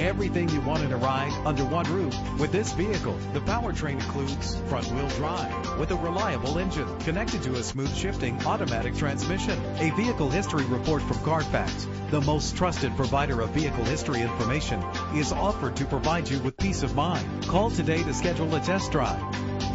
everything you want in a ride under one roof. With this vehicle, the powertrain includes front-wheel drive with a reliable engine connected to a smooth shifting automatic transmission. A vehicle history report from Carfax, the most trusted provider of vehicle history information, is offered to provide you with peace of mind. Call today to schedule a test drive.